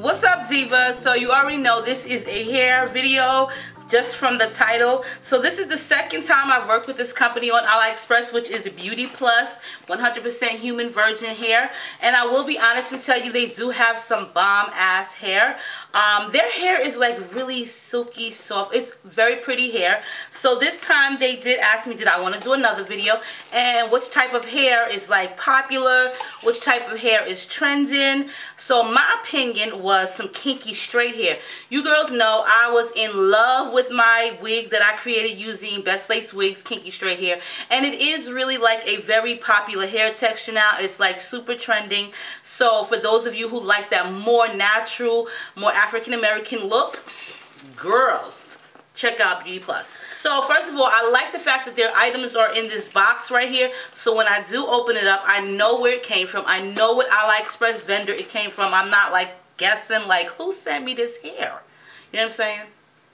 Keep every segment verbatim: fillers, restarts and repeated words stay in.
What's up, divas? So you already know this is a hair video, just from the title. So this is the second time I've worked with this company on AliExpress, which is Beauty Plus, one hundred percent human virgin hair. And I will be honest and tell you, they do have some bomb ass hair. Um, their hair is like really silky soft. It's very pretty hair. So this time they did ask me, did I want to do another video? And which type of hair is like popular? Which type of hair is trending? So my opinion was some kinky straight hair. You girls know I was in love with with my wig that I created using Best Lace Wigs kinky straight hair, and it is really like a very popular hair texture now. It's like super trending. So for those of you who like that more natural, more African-American look, girls, check out Beauty Plus. So first of all, I like the fact that their items are in this box right here. So when I do open it up, I know where it came from. I know what AliExpress vendor it came from. I'm not like guessing like who sent me this hair. You know what I'm saying?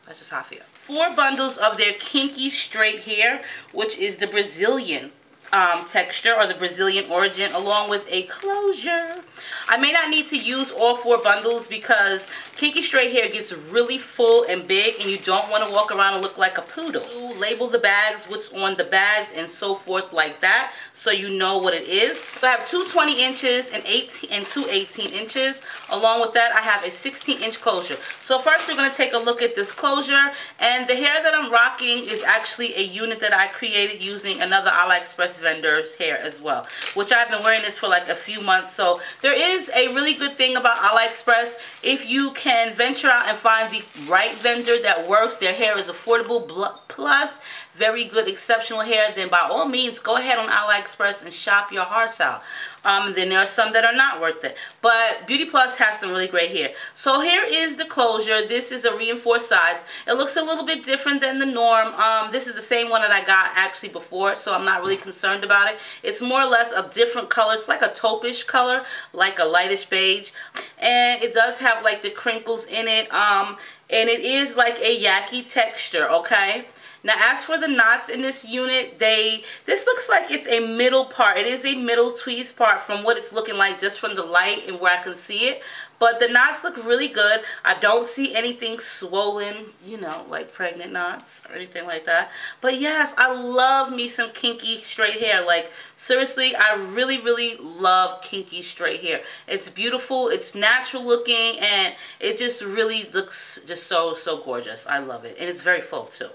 That's just how I feel. Four bundles of their kinky straight hair, which is the Brazilian um, texture or the Brazilian origin, along with a closure. I may not need to use all four bundles because kinky straight hair gets really full and big, and you don't want to walk around and look like a poodle. You label the bags, what's on the bags, and so forth like that, so you know what it is. So I have two twenty inches and eighteen and two eighteen inches. Along with that, I have a sixteen inch closure. So first we're going to take a look at this closure, and the hair that I'm rocking is actually a unit that I created using another AliExpress vendor's hair as well, which I've been wearing this for like a few months. So there is a really good thing about AliExpress. If you can Can venture out and find the right vendor that works, their hair is affordable, plus very good, exceptional hair, then by all means go ahead on AliExpress and shop your hearts out. Um, then there are some that are not worth it, but Beauty Plus has some really great hair. So here is the closure. This is a reinforced sides. It looks a little bit different than the norm. Um, this is the same one that I got actually before, so I'm not really concerned about it. It's more or less a different color. It's like a taupe-ish color, like a lightish beige, and it does have like the crinkles in it, um, and it is like a yaki texture, okay? Now, as for the knots in this unit, they this looks like it's a middle part. It is a middle tweeze part from what it's looking like just from the light and where I can see it. But the knots look really good. I don't see anything swollen, you know, like pregnant knots or anything like that. But yes, I love me some kinky straight hair. Like, seriously, I really, really love kinky straight hair. It's beautiful, it's natural looking, and it just really looks just so, so gorgeous. I love it. And it's very full, too.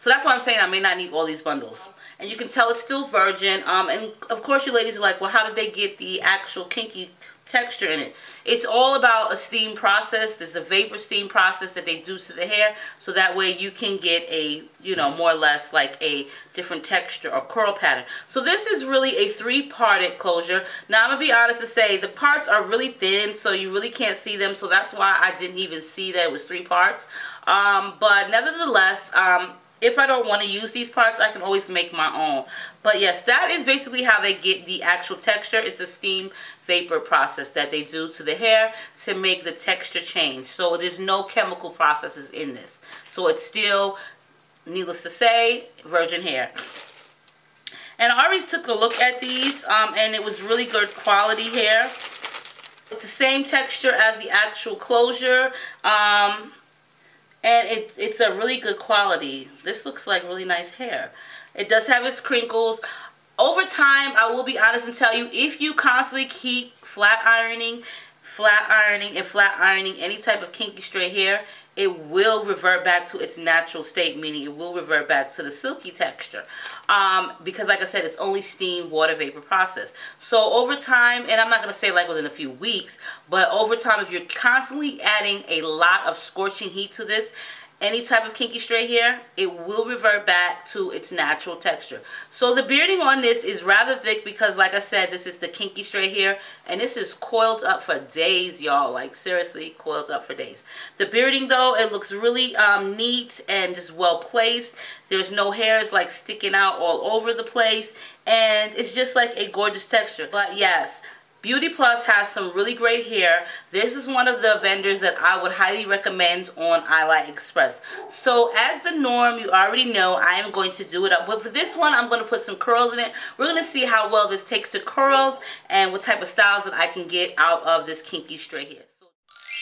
So that's why I'm saying I may not need all these bundles. And you can tell it's still virgin. Um, and of course you ladies are like, well, how did they get the actual kinky texture in it? It's all about a steam process. There's a vapor steam process that they do to the hair. So that way you can get a, you know, more or less like a different texture or curl pattern. So this is really a three-parted closure. Now I'm going to be honest to say the parts are really thin, so you really can't see them. So that's why I didn't even see that it was three parts. Um, but nevertheless, um, if I don't want to use these parts, I can always make my own. But yes, that is basically how they get the actual texture. It's a steam vapor process that they do to the hair to make the texture change. So there's no chemical processes in this. So it's still, needless to say, virgin hair. And I already took a look at these, um, and it was really good quality hair. It's the same texture as the actual closure. Um... And it, it's a really good quality. This looks like really nice hair. It does have its crinkles. Over time, I will be honest and tell you, if you constantly keep flat ironing, flat ironing, and flat ironing any type of kinky straight hair, it will revert back to its natural state, meaning it will revert back to the silky texture. Um, because like I said, it's only steam water vapor process. So over time, and I'm not going to say like within a few weeks, but over time, if you're constantly adding a lot of scorching heat to this, any type of kinky straight hair, it will revert back to its natural texture. So the bearding on this is rather thick because, like I said, this is the kinky straight hair, and this is coiled up for days, y'all. Like, seriously, coiled up for days. The bearding, though, it looks really um, neat and just well-placed. There's no hairs, like, sticking out all over the place, and it's just, like, a gorgeous texture. But, yes, Beauty Plus has some really great hair. This is one of the vendors that I would highly recommend on AliExpress. So as the norm, you already know I am going to do it up. But for this one, I'm going to put some curls in it. We're going to see how well this takes to curls and what type of styles that I can get out of this kinky straight hair. So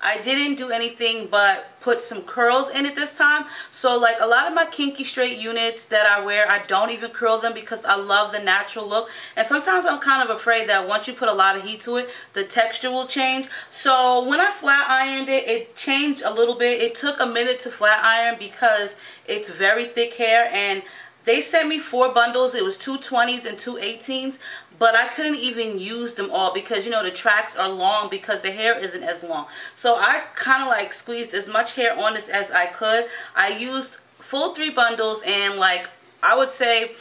I didn't do anything but put some curls in it this time. So like a lot of my kinky straight units that I wear, I don't even curl them because I love the natural look. And sometimes I'm kind of afraid that once you put a lot of heat to it, the texture will change. So when I flat ironed it, it changed a little bit. It took a minute to flat iron because it's very thick hair, and they sent me four bundles. It was two twenties and two eighteens, but I couldn't even use them all because, you know, the tracks are long because the hair isn't as long. So I kind of like squeezed as much hair on this as I could. I used full three bundles and like, I would say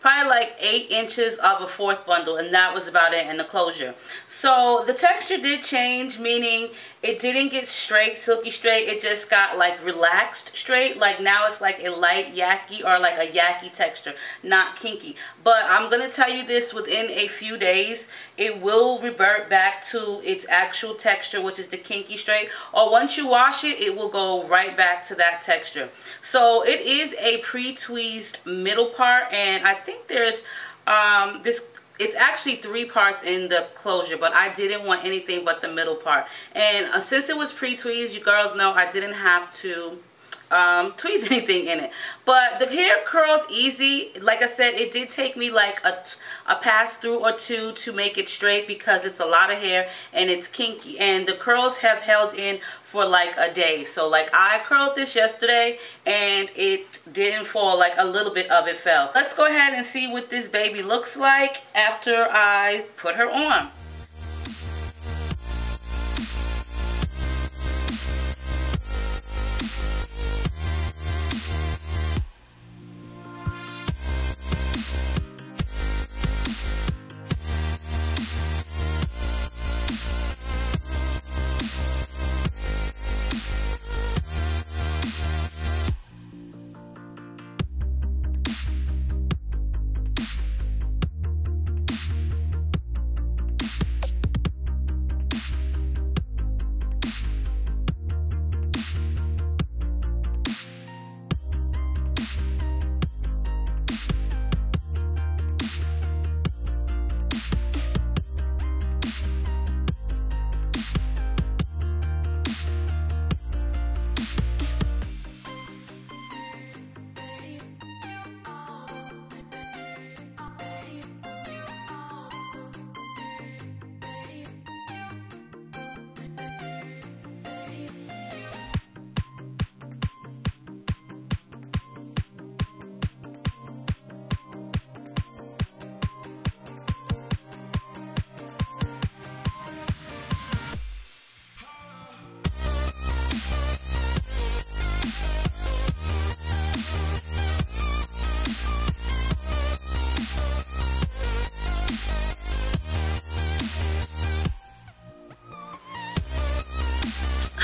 probably like eight inches of a fourth bundle, and that was about it in the closure. So the texture did change, meaning it didn't get straight, silky straight. It just got like relaxed straight. Like now it's like a light yaki or like a yaki texture, not kinky. But I'm going to tell you this, within a few days, it will revert back to its actual texture, which is the kinky straight. Or once you wash it, it will go right back to that texture. So it is a pre-tweezed middle part, and I think there's um, this... It's actually three parts in the closure, but I didn't want anything but the middle part. And uh, since it was pre-tweezed, you girls know I didn't have to um, tweeze anything in it. But the hair curled easy. Like I said, it did take me like a, a pass through or two to make it straight because it's a lot of hair and it's kinky. And the curls have held in for like a day. So like I curled this yesterday and it didn't fall, like a little bit of it fell. Let's go ahead and see what this baby looks like after I put her on.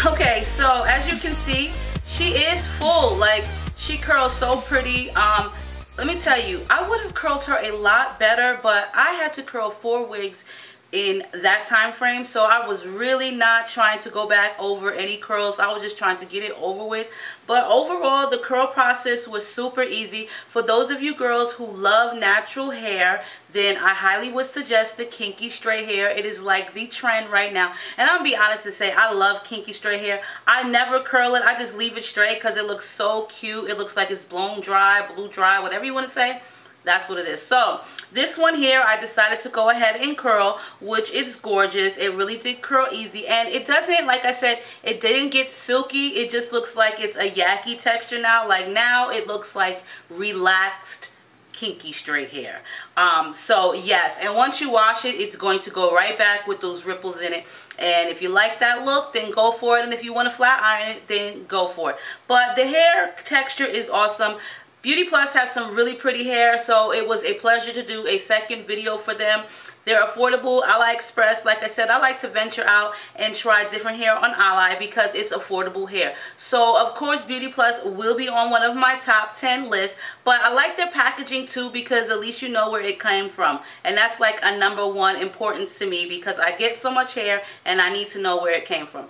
Okay, so as you can see, she is full. Like, she curls so pretty. Um, let me tell you, I would have curled her a lot better, but I had to curl four wigs in that time frame, so I was really not trying to go back over any curls. I was just trying to get it over with. But overall, the curl process was super easy. For those of you girls who love natural hair, then I highly would suggest the kinky straight hair. It is like the trend right now. And I'll be honest to say, I love kinky straight hair. I never curl it. I just leave it straight because it looks so cute. It looks like it's blown dry, blue dry, whatever you want to say. That's what it is. So this one here, I decided to go ahead and curl, which is gorgeous. It really did curl easy, and it doesn't, like I said, it didn't get silky. It just looks like it's a yaki texture now. Like now it looks like relaxed kinky straight hair. Um, so yes, and once you wash it, it's going to go right back with those ripples in it. And if you like that look, then go for it. And if you want to flat iron it, then go for it. But the hair texture is awesome. Beauty Plus has some really pretty hair, so it was a pleasure to do a second video for them. They're affordable. AliExpress, like I said, I like to venture out and try different hair on Ali because it's affordable hair. So, of course, Beauty Plus will be on one of my top ten lists, but I like their packaging too because at least you know where it came from. And that's like a number one importance to me because I get so much hair and I need to know where it came from.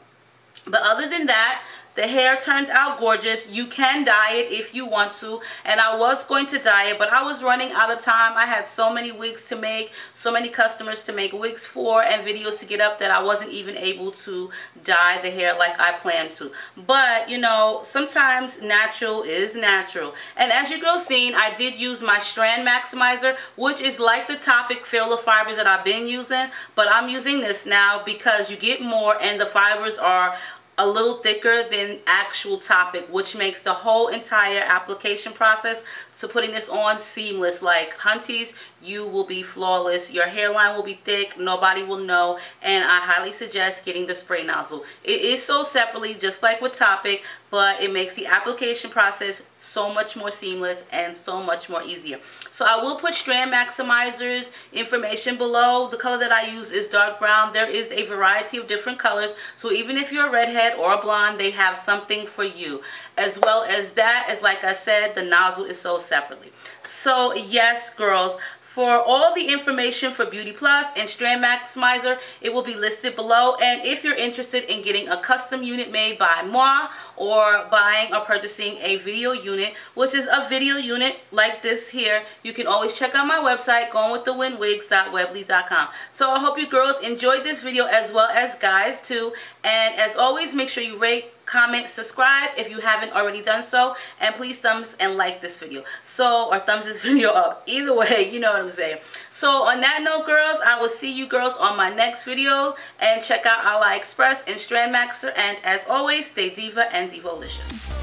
But other than that, The hair turns out gorgeous. You can dye it if you want to, and I was going to dye it, but I was running out of time. I had so many wigs to make, so many customers to make wigs for and videos to get up that I wasn't even able to dye the hair like I planned to. But you know, sometimes natural is natural. And as you girls seen, I did use my Strand Maximizer, which is like the Toppik filler fibers that I've been using, but I'm using this now because you get more and the fibers are a little thicker than actual Toppik, which makes the whole entire application process to putting this on seamless. Like, hunties, you will be flawless. Your hairline will be thick, nobody will know, and I highly suggest getting the spray nozzle. It is sold separately just like with Toppik, but it makes the application process so much more seamless and so much more easier. So I will put Strand Maximizer's information below. The color that I use is dark brown. There is a variety of different colors, so even if you're a redhead or a blonde, they have something for you. As well as that, as like I said, the nozzle is sold separately. So yes, girls, for all the information for Beauty Plus and Strand Maximizer, it will be listed below. And if you're interested in getting a custom unit made by moi or buying or purchasing a video unit, which is a video unit like this here, you can always check out my website, going with the wind wigs dot webley dot com. So I hope you girls enjoyed this video as well as guys too. And as always, make sure you rate, comment, subscribe if you haven't already done so, and please thumbs and like this video, so or thumbs this video up, either way, you know what I'm saying. So on that note, girls, I will see you girls on my next video, and check out AliExpress and Strand Maxer, and as always, stay diva and divolicious.